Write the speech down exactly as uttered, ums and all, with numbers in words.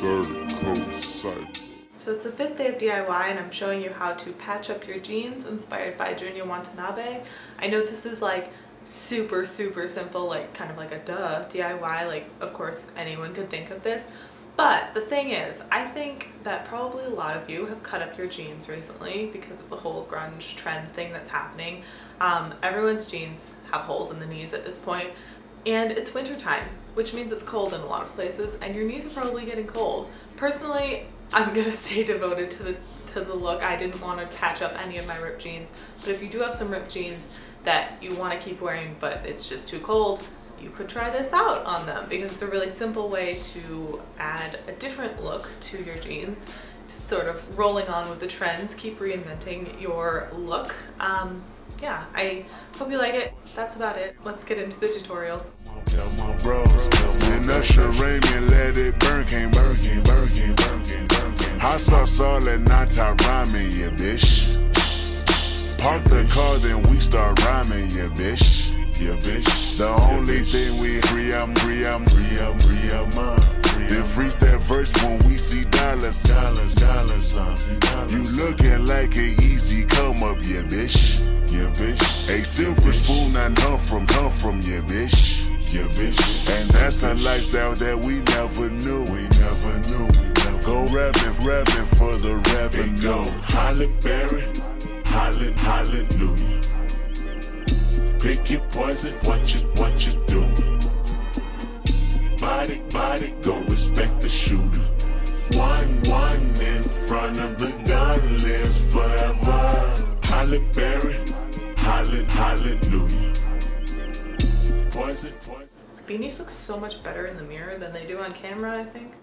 So it's a fit day of D I Y, and I'm showing you how to patch up your jeans inspired by Junya Watanabe. I know this is like super super simple, like kind of like a duh D I Y, like of course anyone could think of this. But the thing is, I think that probably a lot of you have cut up your jeans recently because of the whole grunge trend thing that's happening. Um, everyone's jeans have holes in the knees at this point, and it's wintertime, which means it's cold in a lot of places, and your knees are probably getting cold. Personally, I'm gonna stay devoted to the, to the look. I didn't want to patch up any of my ripped jeans, but if you do have some ripped jeans that you want to keep wearing but it's just too cold, you could try this out on them because it's a really simple way to add a different look to your jeans. Just sort of rolling on with the trends, keep reinventing your look. Um, yeah, I hope you like it. That's about it. Let's get into the tutorial. Hot sauce all at night, I rhyming, yeah, bitch. Park the car, then we start rhyming, yeah, bitch. Yeah, bitch. The only thing we free, I'm free, I'm free, I'm free, I'm up. Then freeze that verse when we see dollars, dollars, dollars, dollars. You looking like an easy come up, yeah, bitch. Yeah, bitch. A silver spoon I know from, come from, yeah, bitch. Yeah, bitch. And that's a lifestyle that we never knew, we never knew. Go rapping, rapping for the rapping, go. Holly Berry, Holly, hallelujah. Pick your poison, what you, what you do. Body, body, go respect the shooter. One, one in front of the gun lives forever. Holly Berry, Holly, hallelujah. Poison, poison. Beanies look so much better in the mirror than they do on camera, I think.